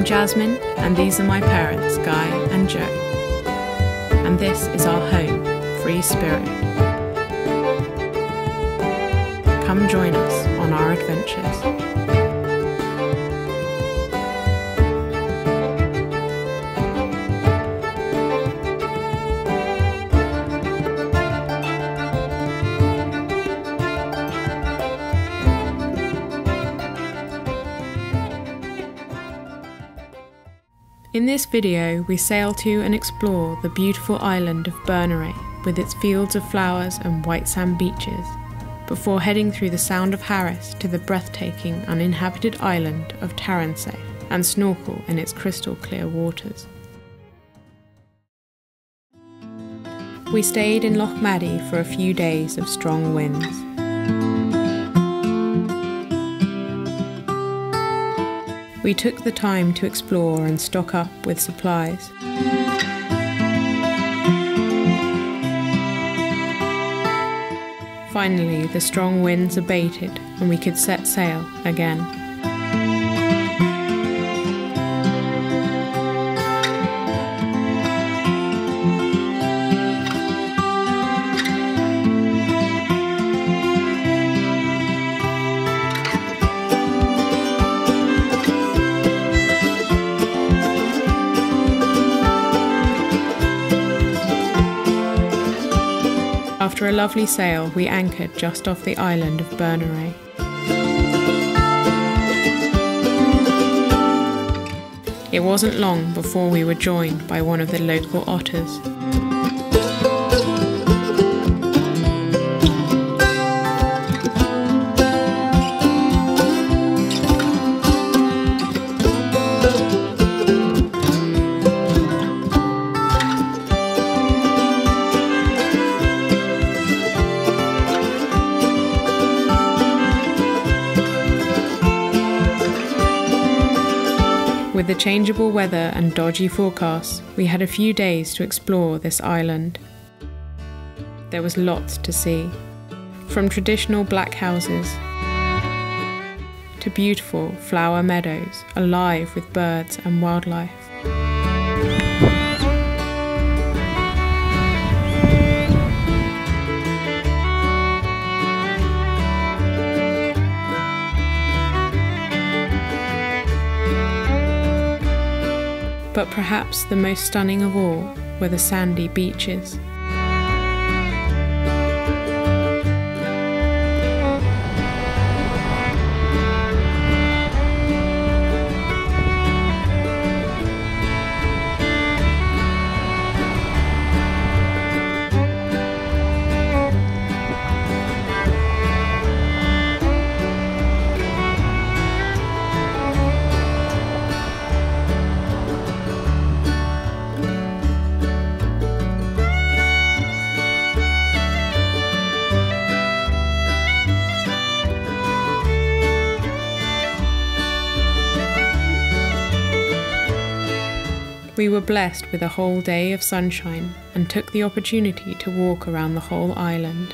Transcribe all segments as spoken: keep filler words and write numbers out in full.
I'm Jasmine, and these are my parents, Guy and Joe. And this is our home, Free Spirit. Come join us on our adventures. In this video, we sail to and explore the beautiful island of Berneray with its fields of flowers and white sand beaches, before heading through the Sound of Harris to the breathtaking uninhabited island of Taransay and snorkel in its crystal clear waters. We stayed in Loch Maddy for a few days of strong winds. We took the time to explore and stock up with supplies. Finally, the strong winds abated and we could set sail again. After a lovely sail, we anchored just off the island of Berneray. It wasn't long before we were joined by one of the local otters. With the changeable weather and dodgy forecasts, we had a few days to explore this island. There was lots to see, from traditional black houses to beautiful flower meadows alive with birds and wildlife. But perhaps the most stunning of all were the sandy beaches. We were blessed with a whole day of sunshine and took the opportunity to walk around the whole island.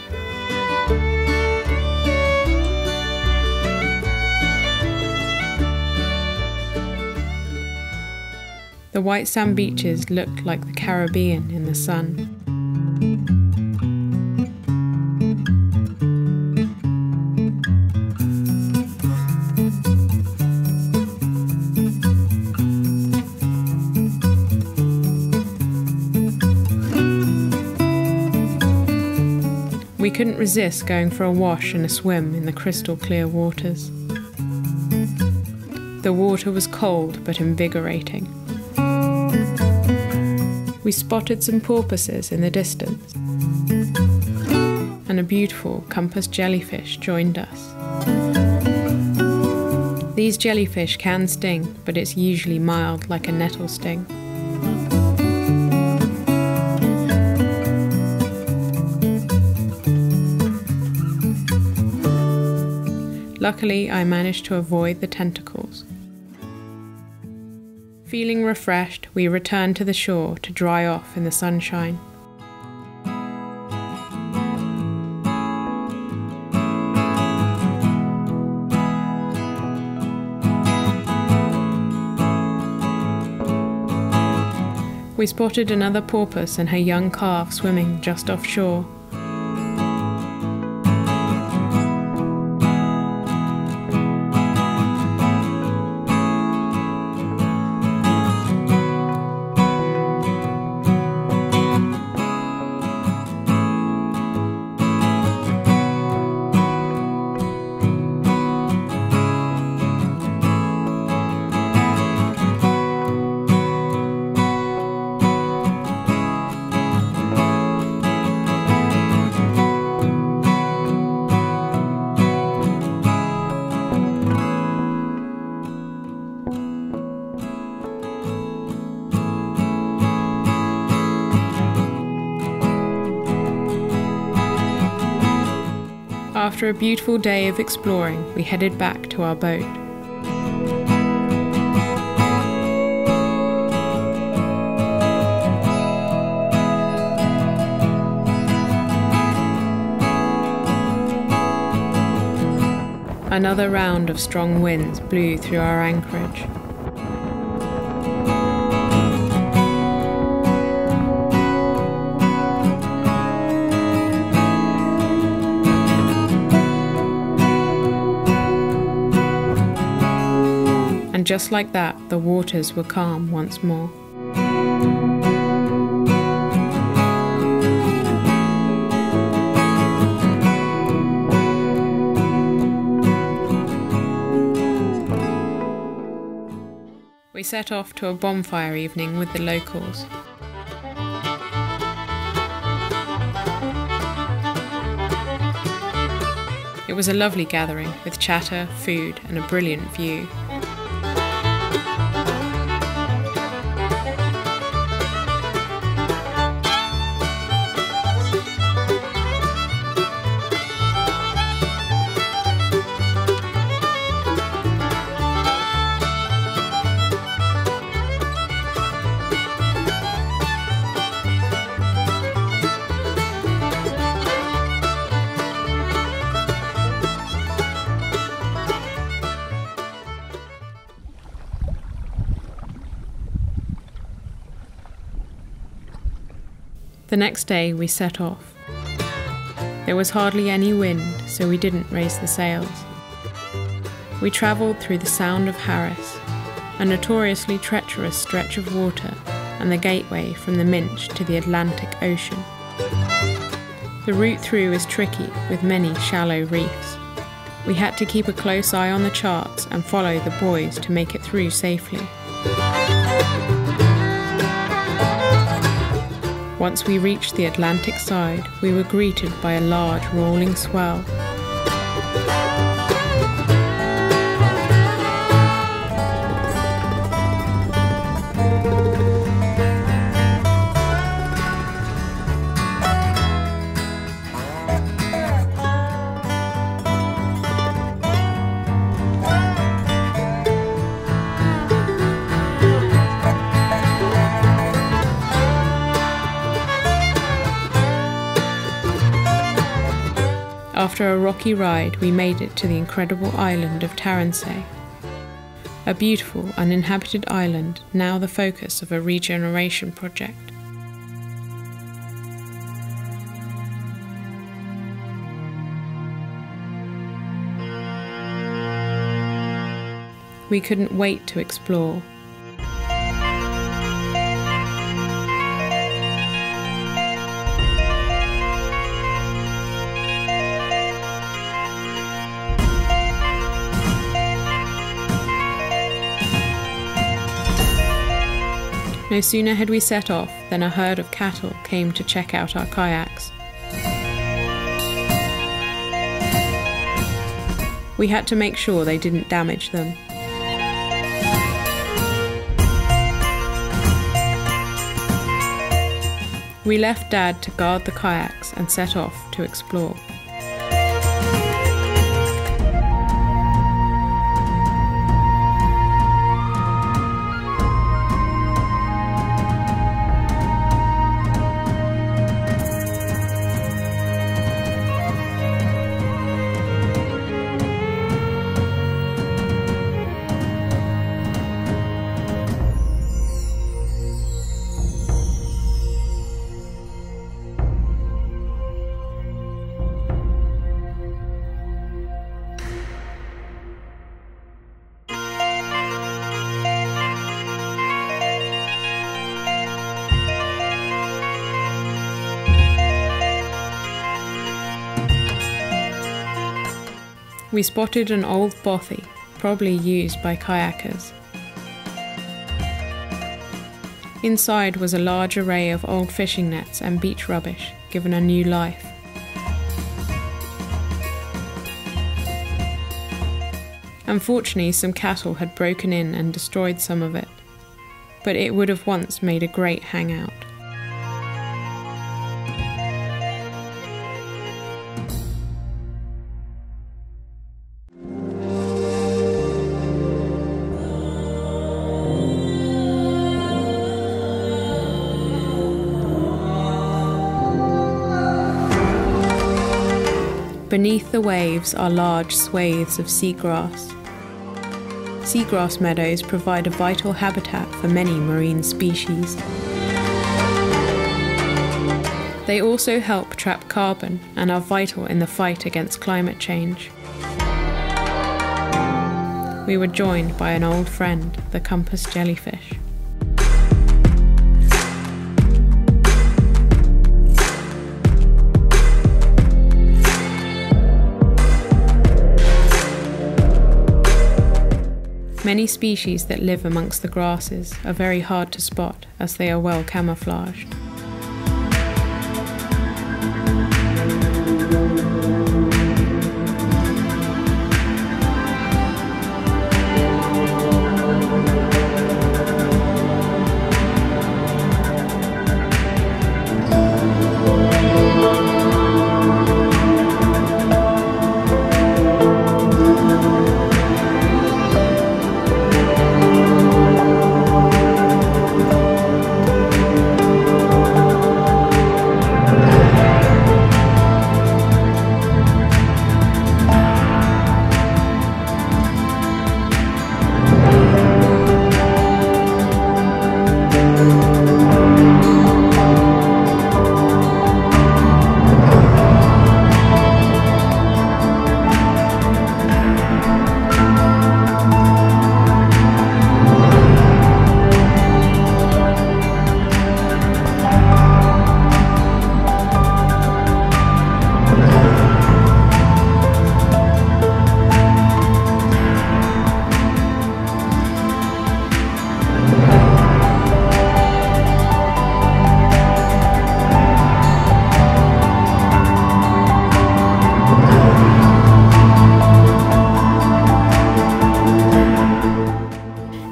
The white sand beaches looked like the Caribbean in the sun. We couldn't resist going for a wash and a swim in the crystal clear waters. The water was cold but invigorating. We spotted some porpoises in the distance, and a beautiful compass jellyfish joined us. These jellyfish can sting, but it's usually mild, like a nettle sting. Luckily, I managed to avoid the tentacles. Feeling refreshed, we returned to the shore to dry off in the sunshine. We spotted another porpoise and her young calf swimming just offshore. After a beautiful day of exploring, we headed back to our boat. Another round of strong winds blew through our anchorage. Just like that, the waters were calm once more. We set off to a bonfire evening with the locals. It was a lovely gathering with chatter, food, and a brilliant view. The next day we set off. There was hardly any wind, so we didn't raise the sails. We travelled through the Sound of Harris, a notoriously treacherous stretch of water and the gateway from the Minch to the Atlantic Ocean. The route through is tricky with many shallow reefs. We had to keep a close eye on the charts and follow the buoys to make it through safely. Once we reached the Atlantic side, we were greeted by a large rolling swell. After a rocky ride, we made it to the incredible island of Taransay, a beautiful uninhabited island now the focus of a regeneration project. We couldn't wait to explore. No sooner had we set off than a herd of cattle came to check out our kayaks. We had to make sure they didn't damage them. We left Dad to guard the kayaks and set off to explore. we spotted an old bothy, probably used by kayakers. Inside was a large array of old fishing nets and beach rubbish, given a new life. Unfortunately, some cattle had broken in and destroyed some of it, but it would have once made a great hangout. Beneath the waves are large swathes of seagrass. Seagrass meadows provide a vital habitat for many marine species. They also help trap carbon and are vital in the fight against climate change. We were joined by an old friend, the compass jellyfish. Many species that live amongst the grasses are very hard to spot as they are well camouflaged.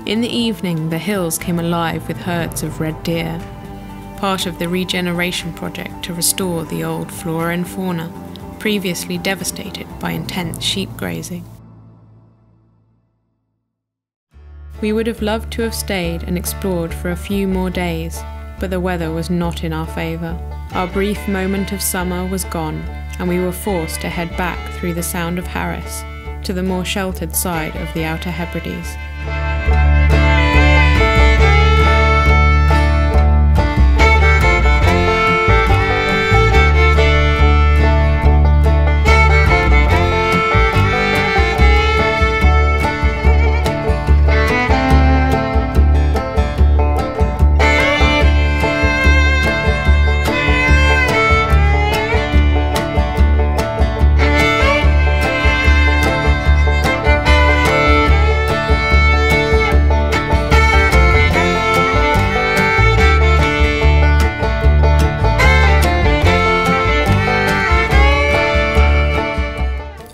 In the evening, the hills came alive with herds of red deer, part of the regeneration project to restore the old flora and fauna, previously devastated by intense sheep grazing. We would have loved to have stayed and explored for a few more days, but the weather was not in our favour. Our brief moment of summer was gone, and we were forced to head back through the Sound of Harris, to the more sheltered side of the Outer Hebrides.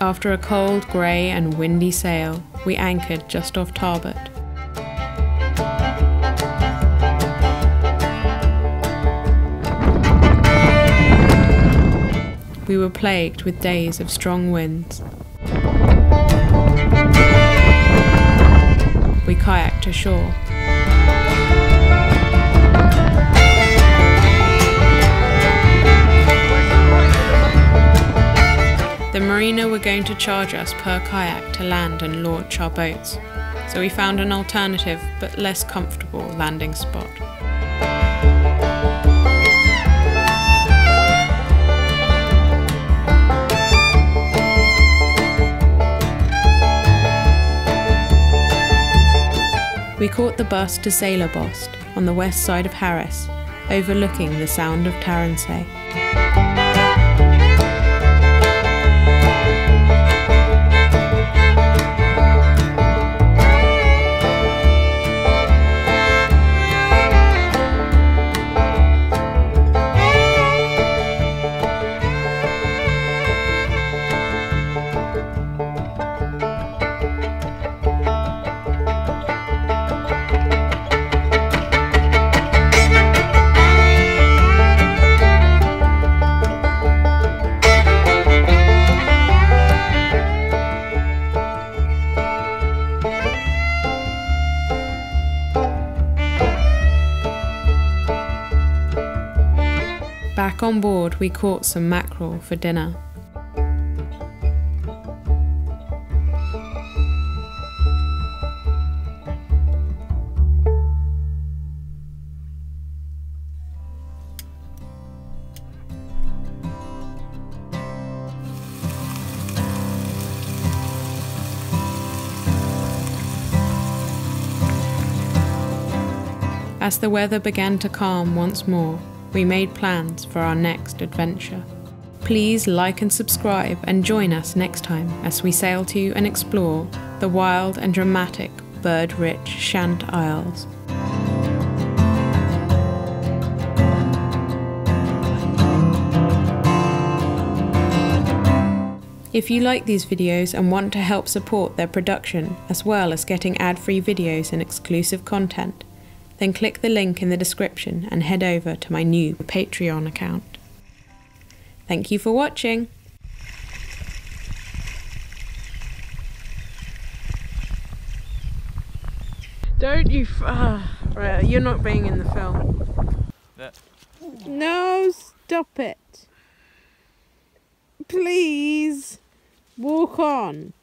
After a cold, grey and windy sail, we anchored just off Tarbert. We were plagued with days of strong winds. We kayaked ashore. The marina were going to charge us per kayak to land and launch our boats, so we found an alternative but less comfortable landing spot. We caught the bus to Sailorbost on the west side of Harris, overlooking the Sound of Taransay. on board, we caught some mackerel for dinner. As the weather began to calm once more, we made plans for our next adventure. Please like and subscribe and join us next time as we sail to and explore the wild and dramatic bird-rich Shiant Isles. If you like these videos and want to help support their production, as well as getting ad-free videos and exclusive content, then click the link in the description and head over to my new Patreon account. Thank you for watching! Don't you f- uh, right, you're not being in the film. That. No, stop it. Please, walk on.